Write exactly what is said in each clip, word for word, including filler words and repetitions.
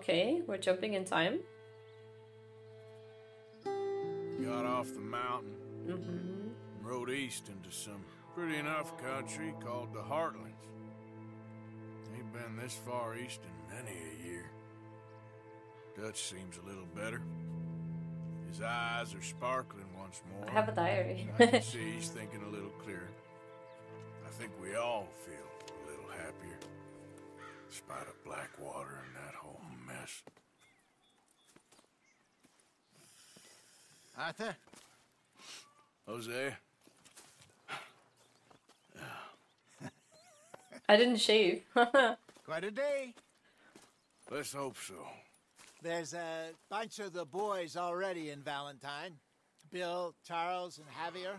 Okay, we're jumping in time. Got off the mountain, mm-hmm. rode east into some pretty enough country called the Heartlands. Ain't been this far east in many a year. Dutch seems a little better. His eyes are sparkling once more. I have a diary. I can see he's thinking a little clearer. I think we all feel a little happier. In spite of Blackwater and that whole mess. Arthur? Jose? I didn't shave. Quite a day. Let's hope so. There's a bunch of the boys already in Valentine. Bill, Charles, and Javier.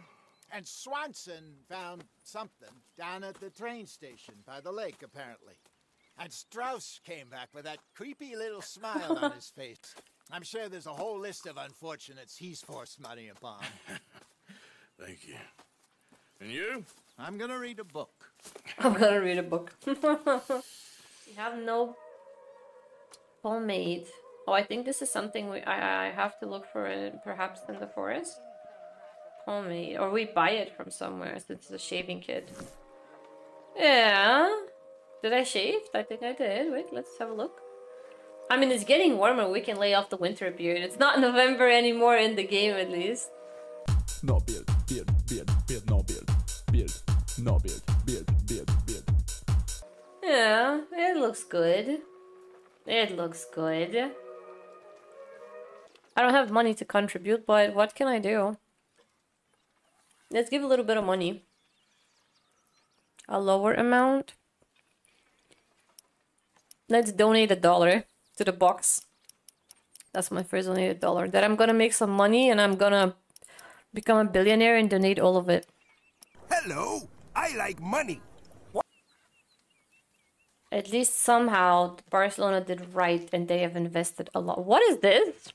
And Swanson found something down at the train station by the lake, apparently. And Strauss came back with that creepy little smile on his face. I'm sure there's a whole list of unfortunates he's forced money upon. Thank you. And you? I'm gonna read a book. I'm gonna read a book. We have no pomade. Oh, I think this is something we I, I have to look for it, perhaps in the forest. Pomade, or we buy it from somewhere since it's a shaving kit. Yeah. Did I shave? I think I did. Wait, let's have a look. I mean, it's getting warmer. We can lay off the winter beard. It's not November anymore in the game, at least. No beard, beard, beard, beard, no beard, beard, no beard, beard, beard, beard. Yeah, it looks good. It looks good. I don't have money to contribute, but what can I do? Let's give a little bit of money. A lower amount. Let's donate a dollar to the box. That's my first donated dollar. Then I'm gonna make some money and I'm gonna become a billionaire and donate all of it. Hello, I like money. What? At least somehow Barcelona did right and they have invested a lot. What is this?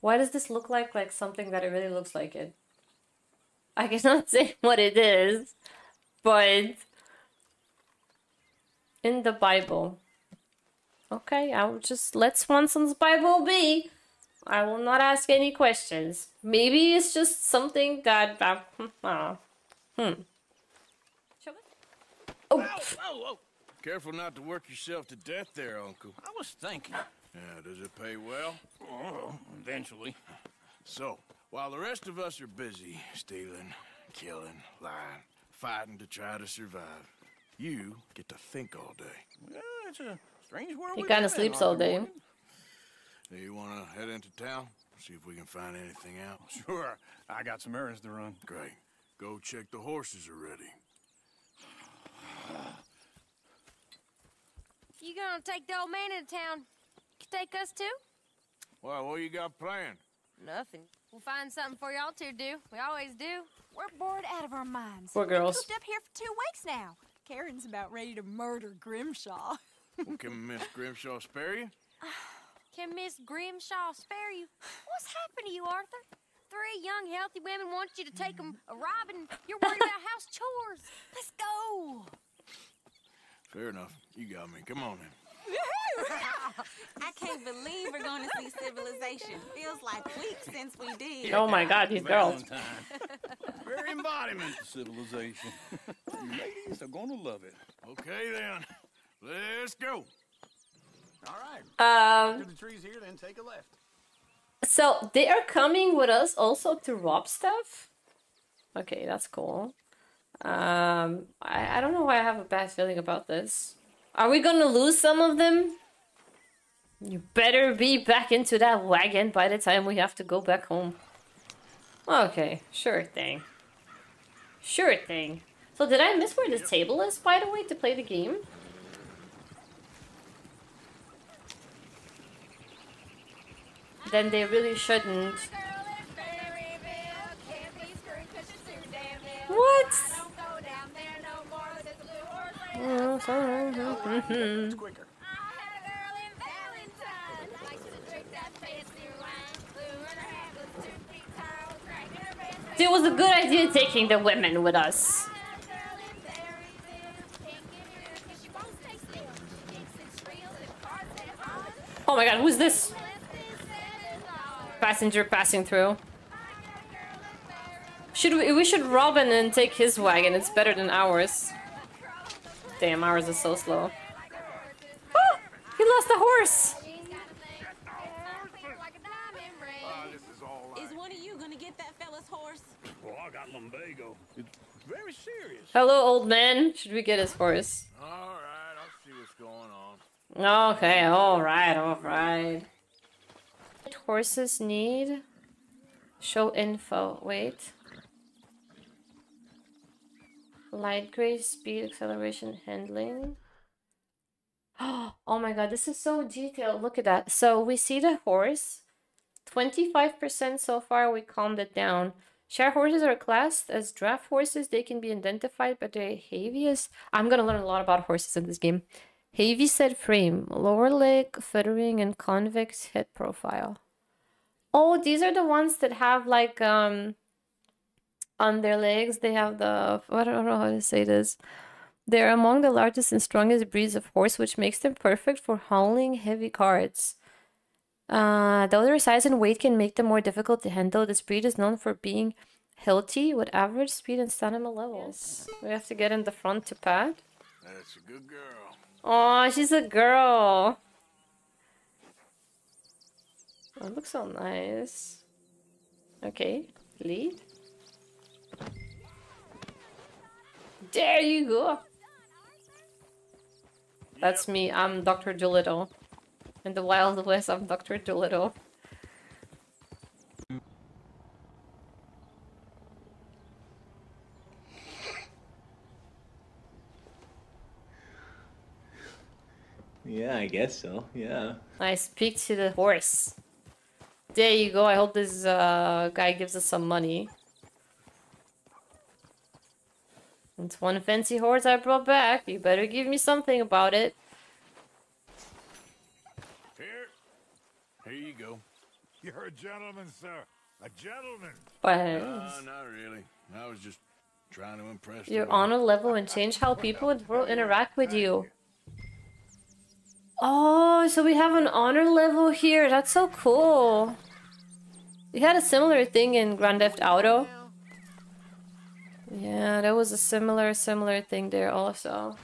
Why does this look like like something that it really looks like it? I cannot say what it is, but in the Bible. Okay, I will just let Swanson's Bible be. I will not ask any questions. Maybe it's just something that uh, uh, hmm. Oh. Ow, ow, ow. Careful not to work yourself to death there, Uncle. I was thinking. Yeah, does it pay well? Oh, eventually. So, while the rest of us are busy stealing, killing, lying, fighting to try to survive, you get to think all day. Well, it's a strange world. He kind of sleeps all day. Do you want to head into town? See if we can find anything out. Sure. I got some errands to run. Great. Go check the horses are ready. You gonna take the old man into town? You can take us too? Well, what you got planned? Nothing. We'll find something for y'all to do. We always do. We're bored out of our minds. Poor girls. We've been cooped up here for two weeks now. Karen's about ready to murder Grimshaw. Well, can Miss Grimshaw spare you? Can Miss Grimshaw spare you? What's happened to you, Arthur? Three young, healthy women want you to take them a robin. You're worried about house chores. Let's go. Fair enough. You got me. Come on, then. I can't believe we're going to see civilization. Feels like weeks since we did. Oh my God, these girls. Very embodiment of civilization. Ladies are going to love it. Okay then, let's go. All right. Um. To the trees here, then take a left. So they are coming with us also to rob stuff. Okay, that's cool. Um, I I don't know why I have a bad feeling about this. Are we gonna lose some of them? You better be back into that wagon by the time we have to go back home. Okay, sure thing. Sure thing. So did I miss where this table is, by the way, to play the game? Then they really shouldn't. What? Oh, sorry. It's quicker. It was a good idea taking the women with us. Oh my god, who's this? Passenger passing through. Should we, we should rob him and take his wagon, it's better than ours. Damn, ours is so slow. Oh! He lost a horse! Is one of you gonna get that fella's horse? Well, I got lumbago. It's very serious. Hello, old man. Should we get his horse? Alright, I'll see what's going on. Okay, alright, alright. Horses need... Show info. Wait. Light gray, speed, acceleration, handling. Oh my god, this is so detailed. Look at that. So we see the horse. twenty-five percent so far, we calmed it down. Share horses are classed as draft horses. They can be identified by their heaviest. I'm gonna learn a lot about horses in this game. Heavy set frame, lower leg, feathering, and convex head profile. Oh, these are the ones that have like, um... on their legs, they have the... I don't know how to say this. They're among the largest and strongest breeds of horse, which makes them perfect for hauling heavy carts. Uh, though their size and weight can make them more difficult to handle, this breed is known for being healthy with average speed and stamina levels. We have to get in the front to pat. That's a good girl. Aw, she's a girl. That looks so nice. Okay, lead. There you go. That's me. I'm Doctor Dolittle. In the Wild West, I'm Doctor Dolittle. Yeah, I guess so. Yeah. I speak to the horse. There you go. I hope this uh, guy gives us some money. It's one fancy horse I brought back. You better give me something about it. Here, here you go. You're a gentleman, sir. A gentleman. But uh, not really. I was just trying to impress you. You're on a level and change how people in the world interact with you. Oh, so we have an honor level here. That's so cool. We had a similar thing in Grand Theft Auto. Yeah, there was a similar, similar thing there also.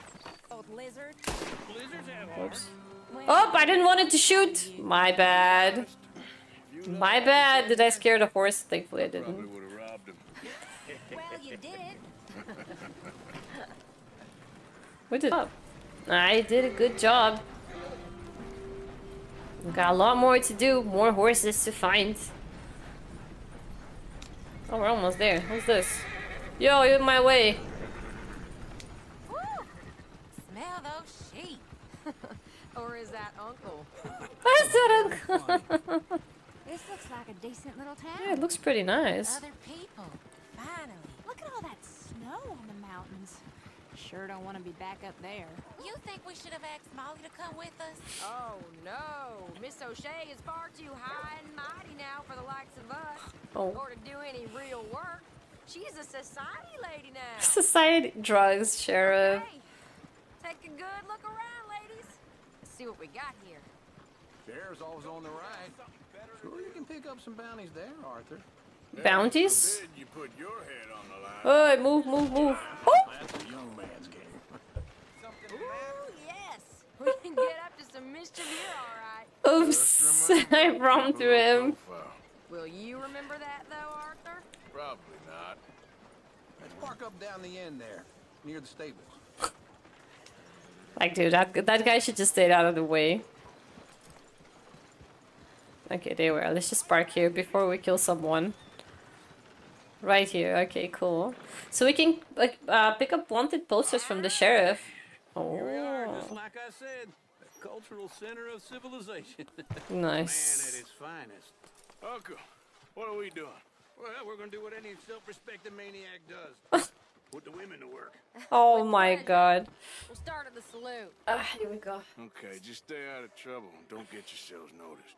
Oops. Oh, I didn't want it to shoot! My bad. My bad. Did I scare the horse? Thankfully I didn't. Well, you did. What did up? I did a good job. We've got a lot more to do, more horses to find. Oh, we're almost there. Who's this? Yo, you're in my way. Ooh, smell those sheep. Or is that uncle? That's that uncle. This looks like a decent little town. Yeah, it looks pretty nice. Other people. Finally. Look at all that snow on the mountains. Sure don't want to be back up there. You think we should have asked Molly to come with us? Oh, no. Miss O'Shea is far too high and mighty now for the likes of us. Oh. Or to do any real work. She's a society lady now. Society drugs, Sheriff. Okay. Take a good look around, ladies. Let's see what we got here. Bear's always on the right. Sure, you can pick up some bounties there, Arthur. Bounties? Forbid you put your head on the line. Hey, move, move, move. Oh! That's a young man's game. Ooh, yes. We can get up to some mischief here, all right. Oops. I romped through him. Will you remember that, though, Arthur? Probably not. Let's park up down the end there, near the stables. Like, dude, that that guy should just stay out of the way. Okay, there we are. Let's just park here before we kill someone. Right here. Okay, cool. So we can like uh, pick up wanted posters from the sheriff. Oh. Here we are, just like I said, the cultural center of civilization. Nice. Man at his finest. Uncle, what are we doing? Well, we're gonna do what any self-respecting maniac does. Put the women to work. Oh my god. We'll start at the saloon. Ah, uh, here we go. Okay, just stay out of trouble. Don't get yourselves noticed.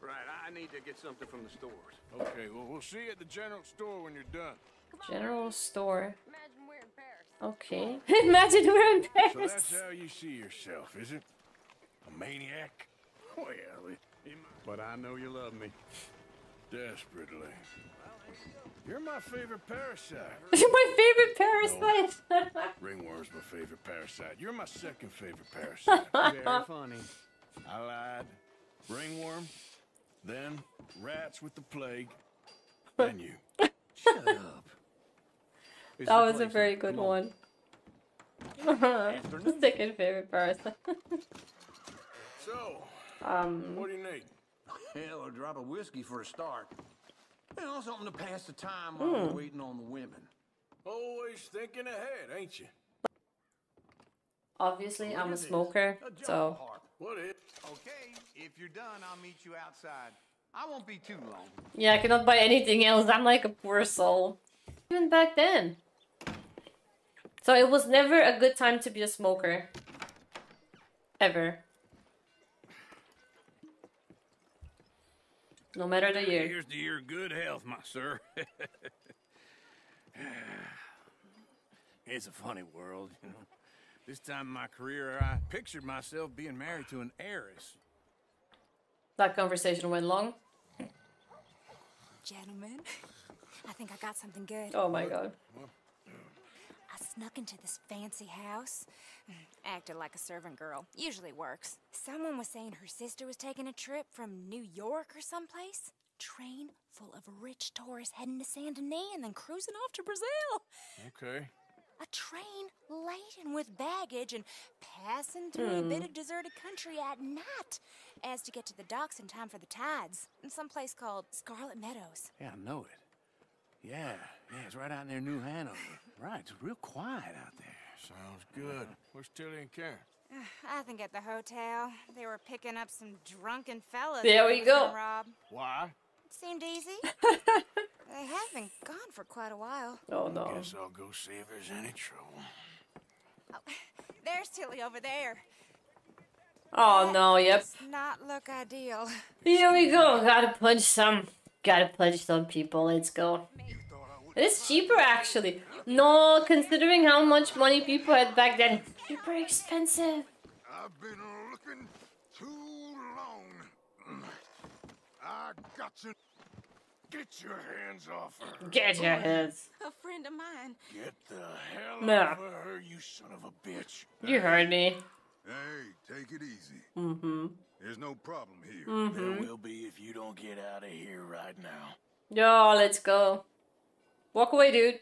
Right, I need to get something from the stores. Okay, well, we'll see you at the general store when you're done. General store. Imagine we're in Paris. Okay. Imagine we're in Paris. So that's how you see yourself, is it? A maniac? Well, but I know you love me. Desperately. You're my favorite parasite. You're my favorite parasite. No, ringworm's my favorite parasite. You're my second favorite parasite. Very funny. I lied. Ringworm, then rats with the plague, then you. Shut up. That was a very good one. Second favorite parasite. So, um, what do you need? Hell, a drop of whiskey for a start. And also something to pass the time while mm. we're waiting on the women. Always thinking ahead, ain't you? Obviously, what I'm a smoker, a so. What is? Okay, if you're done, I'll meet you outside. I won't be too long. Yeah, I cannot buy anything else. I'm like a poor soul. Even back then. So it was never a good time to be a smoker. Ever. No matter the year. Here's to your good health, my sir. It's a funny world, you know. This time in my career, I pictured myself being married to an heiress. That conversation went long. Gentlemen, I think I got something good. Oh my God. I snuck into this fancy house. Acted like a servant girl. Usually works. Someone was saying her sister was taking a trip from New York or someplace. Train full of rich tourists heading to Saint Denis and then cruising off to Brazil. Okay. A train laden with baggage and passing through mm. a bit of deserted country at night as to get to the docks in time for the tides in some place called Scarlet Meadows. Yeah, I know it. Yeah, yeah, it's right out near New Hanover. Right, it's real quiet out there. Sounds good. Where's Tilly and Karen? Uh, I think at the hotel. They were picking up some drunken fellas. There we go. Rob. Why? It seemed easy. They haven't gone for quite a while. Oh no. Guess I'll go see if there's any trouble. Oh, there's Tilly over there. Oh no, yep. Does not look ideal. Here we go. Gotta punch some. Gotta punch some people. Let's go. It is cheaper actually. No, considering how much money people had back then, super expensive. I've been looking too long. I got you. Get your hands off her. Get your hands. A friend of mine. Get the hell no. off of her, you son of a bitch. You heard me. Hey, take it easy. Mm-hmm. There's no problem here. Mm-hmm. There will be if you don't get out of here right now. Yo, let's go. Walk away, dude.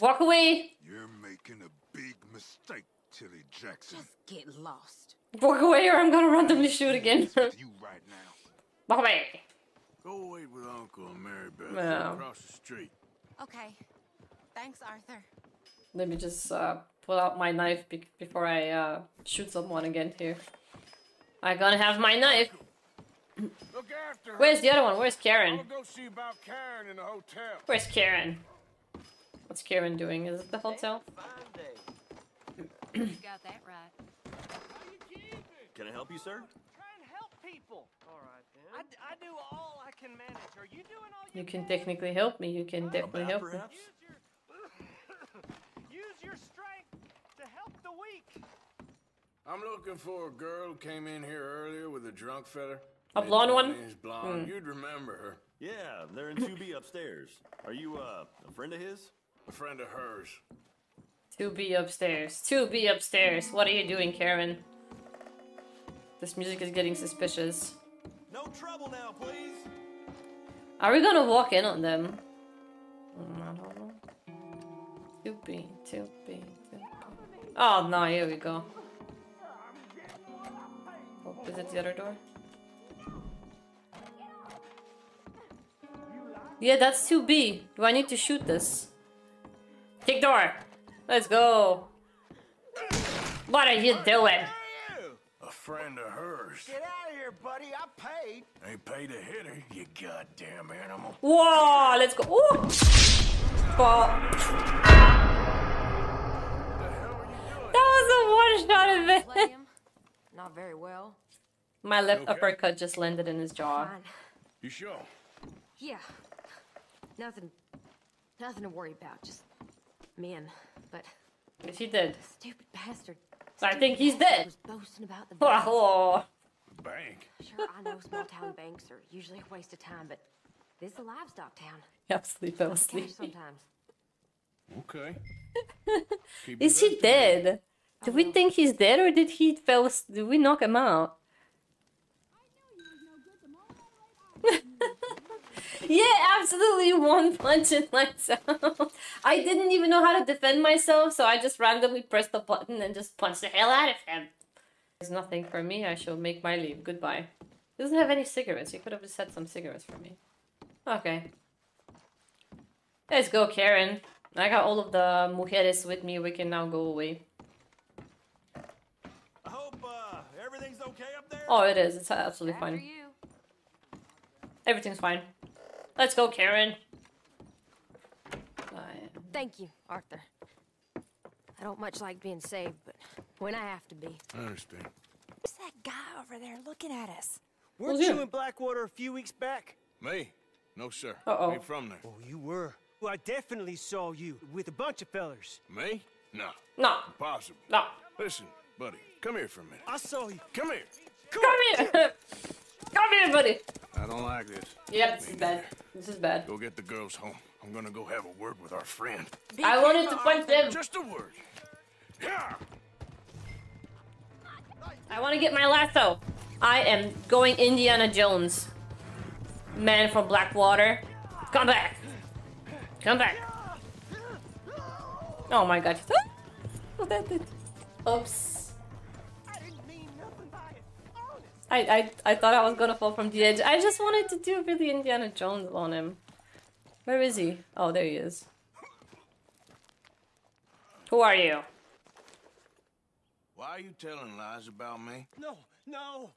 Walk away! You're making a big mistake, Tilly Jackson. Just get lost. Walk away or I'm gonna randomly shoot again. You right now. Walk away! Go wait with Uncle and Marybeth wow. across the street. Okay. Thanks, Arthur. Let me just uh, pull out my knife be before I uh, shoot someone again here. I gotta have my knife! Look after her. Where's the other one? Where's Karen? I'll go see about Karen in the hotel. Where's Karen? What's Karen doing? Is it the hotel? You got that right. Can I help you, sir? Try and help people. All right, then. I, d I do all I can manage. Are you doing all you, you can, can technically help me. You can definitely help me. Use your, use your strength to help the weak. I'm looking for a girl who came in here earlier with a drunk fella. A blonde one? Blonde. Mm. You'd remember her. Yeah, they're in two B upstairs. Are you uh, a friend of his? A friend of hers. two B upstairs. two B upstairs. What are you doing, Karen? This music is getting suspicious. No trouble now, please. Are we gonna walk in on them? Mm, I don't know. two B, two B, two B. Oh no, here we go. Oh, is it the other door? Yeah, that's two B. Do I need to shoot this? Kick door! Let's go! What are you doing? A friend of hers. Get out of here, buddy. I paid. I paid to hit her, you goddamn animal. Whoa, let's go. Ooh! Ball. That was a one-shot event. Play him? Not very well. My left okay? uppercut just landed in his jaw. You sure? Yeah. Nothing. Nothing to worry about. Just. Man, but if he did, stupid bastard. Stupid I think he's dead. Was boasting about the oh, The bank? Sure, I know small town banks are usually a waste of time, but this is a livestock town. Yep, sleep, I was sleep. Sometimes. Okay. Is he dead? Do we think he's dead, or did he fell? Did we knock him out? Yeah, absolutely. One punch in myself. I didn't even know how to defend myself, so I just randomly pressed the button and just punched the hell out of him. There's nothing for me. I shall make my leave. Goodbye. He doesn't have any cigarettes. He could have just had some cigarettes for me. Okay. Let's go, Karen. I got all of the mujeres with me. We can now go away. I hope uh, everything's okay up there. Oh, it is. It's absolutely fine. After you. Everything's fine. Let's go, Karen. Right. Thank you, Arthur. I don't much like being saved, but when I have to be. I understand. What's that guy over there looking at us? Weren't you in Blackwater a few weeks back? Me? No, sir. Uh-oh. I ain't from there. Oh, you were. Well, I definitely saw you with a bunch of fellers. Me? No. No. Impossible. No. Listen, buddy. Come here for a minute. I saw you. Come here. Come, come here. Come here, buddy. I don't like this. Yeah, this is bad. This is bad. Go get the girls home. I'm gonna go have a word with our friend. I wanted to punch them. Just a word. Yeah. I want to get my lasso. I am going Indiana Jones. Man from Blackwater. Come back. Come back. Oh my god. What that did. Oops. I, I I thought I was gonna fall from the edge. I just wanted to do really Indiana Jones on him. Where is he? Oh, there he is. Who are you? Why are you telling lies about me? No, no.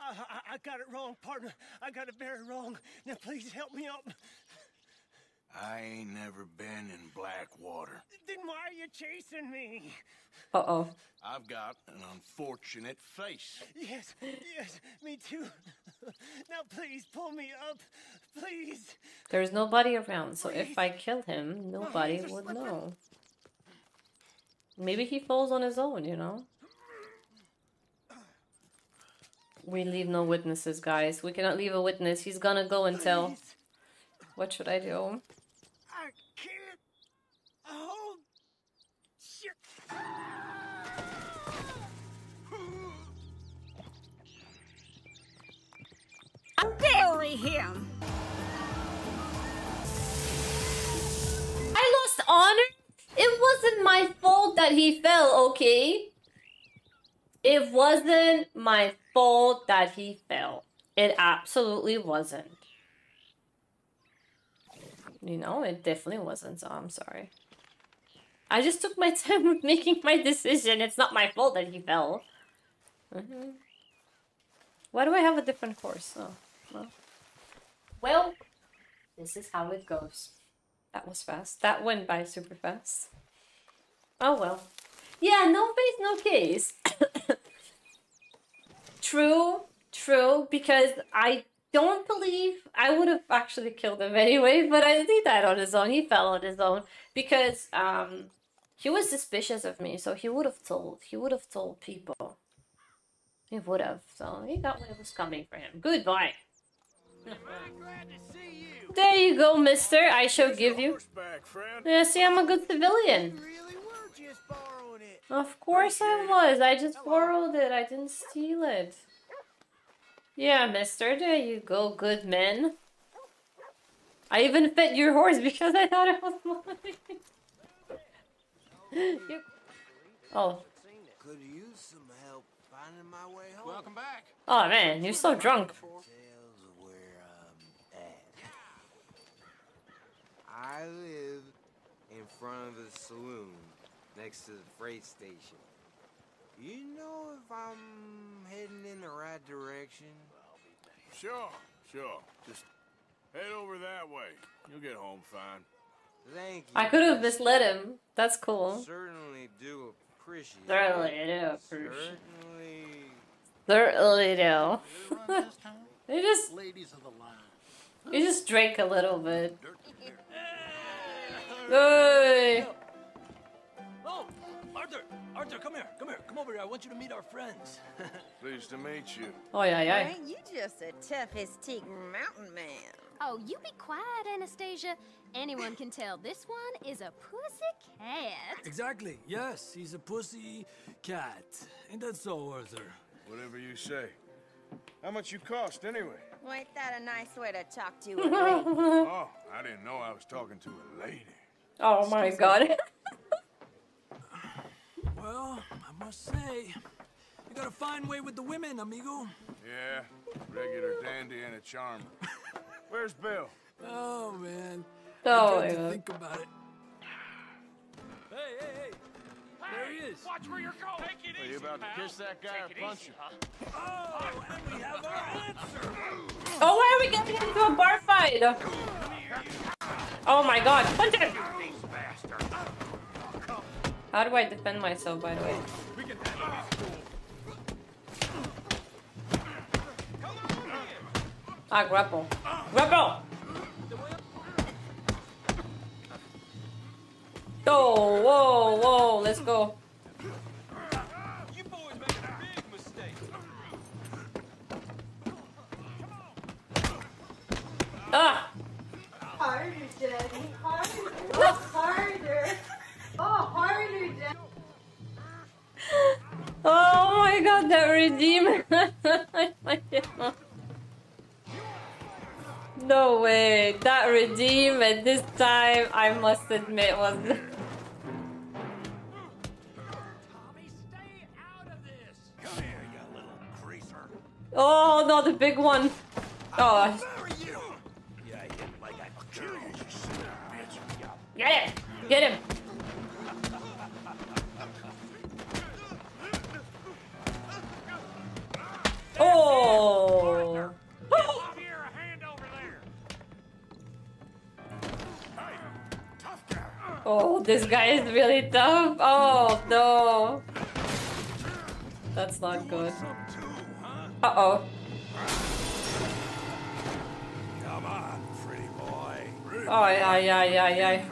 I, I, I got it wrong, partner. I got it very wrong. Now please help me up. I ain't never been in Blackwater. Then why are you chasing me? Uh-oh. I've got an unfortunate face. Yes, yes, me too. Now please pull me up, please. There's nobody around, so please. If I kill him, nobody oh, would slipping. Know. Maybe he falls on his own, you know? We leave no witnesses, guys. We cannot leave a witness. He's gonna go and please. Tell. What should I do? I can't. Oh, shit. I'll bury him. I lost honor. It wasn't my fault that he fell, okay? It wasn't my fault that he fell. It absolutely wasn't. You know, it definitely wasn't, so I'm sorry. I just took my time with making my decision. It's not my fault that he fell. Mm-hmm. Why do I have a different horse? Oh, well. Well, this is how it goes. That was fast. That went by super fast. Oh, well. Yeah, no face, no case. True, true, because I... don't believe I would have actually killed him anyway, but I did that on his own. He fell on his own because um, he was suspicious of me, so he would have told. He would have told people. He would have. So he got what was coming for him. Goodbye. There you go, mister. I shall give you. Yeah, see, I'm a good civilian. Of course I was. I just borrowed it. I didn't steal it. Yeah, mister, there you go, good man. I even fed your horse because I thought it was mine. Oh. Could use some help finding my way home. Welcome back. Oh man, you're so drunk. I live in front of the saloon next to the freight station. You know if I'm heading in the right direction? Sure, sure. Just head over that way. You'll get home fine. Thank you. I could have misled him. That's cool. Certainly do appreciate. Certainly do appreciate. Certainly do. You just ladies of the line. You just drank a little bit. Hey! Arthur, Arthur, come here, come here, come over here. I want you to meet our friends. Pleased to meet you. Oh yeah, yeah. Ain't you just a tough-as-teak mountain man? Oh, you be quiet, Anastasia. Anyone can tell this one is a pussy cat. Exactly. Yes, he's a pussy cat. Ain't that so, Arthur? Whatever you say. How much you cost, anyway? Well, ain't that a nice way to talk to a lady? Oh, I didn't know I was talking to a lady. Oh my God. Well, I must say, you got a fine way with the women, amigo. Yeah, regular dandy and a charmer. Where's Bill? Oh man. Oh, I yeah. Think about it. Hey, hey, hey. There he is. Watch where you're going. Take it Are easy, you about pal? To kiss that guy Take or punch him? Huh? Oh, and we have our answer. Oh, why are we getting into a bar fight? Oh my God. Punch him. How do I defend myself, by the way? We can handle this. Ah, grapple. Grapple! Oh, whoa, whoa, let's go. You boys make a big mistake. Ah! Harder, Daddy. Harder. Oh, harder. Oh, harder, Daddy. Oh my God, that redeemer. No way. That redeem at this time, I must admit, was... Oh no, the big one. Oh. Get him! Get him! Oh! Oh, this guy is really tough. Oh no, that's not good. Uh oh. Come on, pretty boy. Oh, yeah, yeah, yeah, yeah.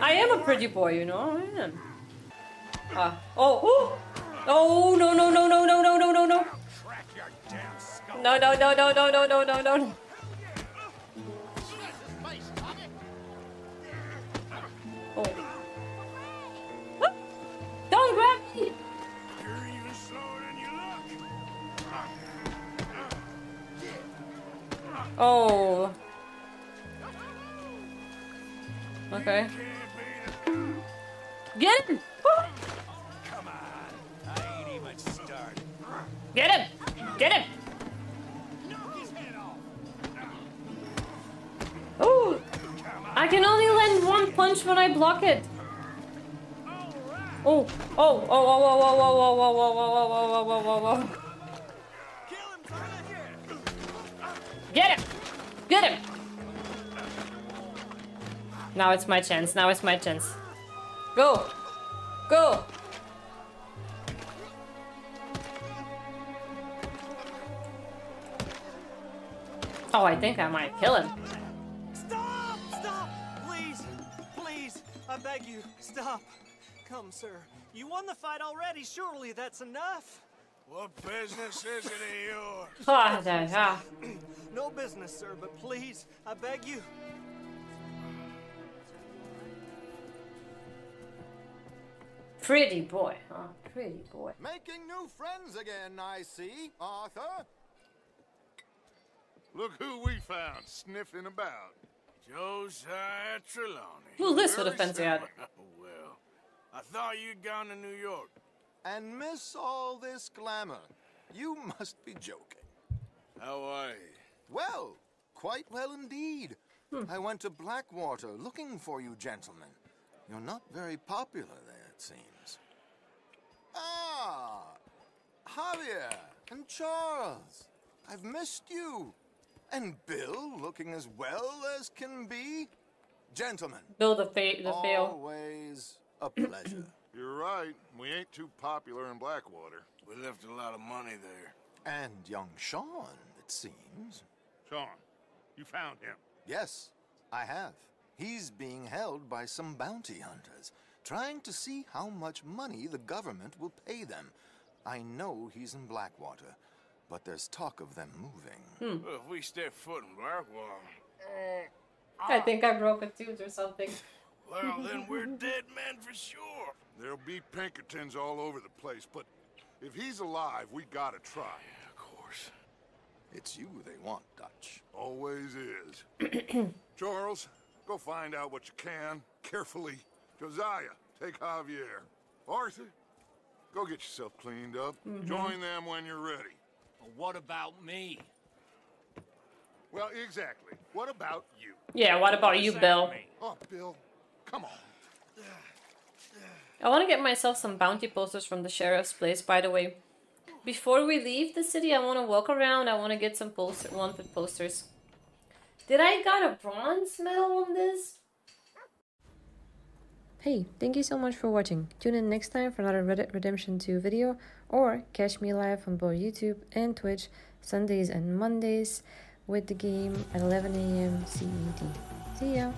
I am a pretty boy, you know. I am. Ah. Oh. Oh. Oh no no no no no no no no no. No no no no no no no no no. Oh. Don't grab me! You're even slower than you look. Oh. Okay. Get him! Oh. Come on. I ain't even started. Get him! Get him! Knock his head off. Oh! I can only land one punch when I block it. Oh, oh, oh, oh, oh, oh, oh, oh, oh, oh, oh, oh, oh, oh, oh. Get him! Get him! Now it's my chance. Now it's my chance. Go! Go! Oh, I think I might kill him. I beg you, stop. Come, sir. You won the fight already. Surely that's enough. What business is it of yours? Oh, no, no. No business, sir, but please, I beg you. Pretty boy, huh? Pretty boy. Making new friends again, I see, Arthur. Look who we found sniffing about. Josiah Trelawney. Well, this would have fancy out. Well, I thought you'd gone to New York. And miss all this glamour. You must be joking. How are you? Well, quite well indeed. Hmm. I went to Blackwater looking for you gentlemen. You're not very popular there, it seems. Ah! Javier and Charles. I've missed you. And Bill, looking as well as can be. Gentlemen. Bill the fa the fail. Always a pleasure. You're right. We ain't too popular in Blackwater. We left a lot of money there. And young Sean, it seems. Sean, you found him? Yes, I have. He's being held by some bounty hunters. trying to see how much money the government will pay them. I know he's in Blackwater, but there's talk of them moving. Hmm. Well, if we step foot in Blackwater... I think I broke a tooth or something. Well, then we're dead men for sure. There'll be Pinkertons all over the place, but if he's alive, we gotta try. Yeah, of course. It's you they want, Dutch. Always is. Charles, go find out what you can, carefully. Josiah, take Javier. Arthur, go get yourself cleaned up. Mm-hmm. Join them when you're ready. Well, what about me? Well, exactly. What about you? Yeah, what about you, Bill? Oh, Bill, come on. I want to get myself some bounty posters from the sheriff's place, by the way. Before we leave the city, I want to walk around. I want to get some poster wanted posters. Did I got a bronze medal on this? Hey, thank you so much for watching. Tune in next time for another Red Dead Redemption two video, or catch me live on both YouTube and Twitch, Sundays and Mondays, with the game at eleven A M C E T. See ya!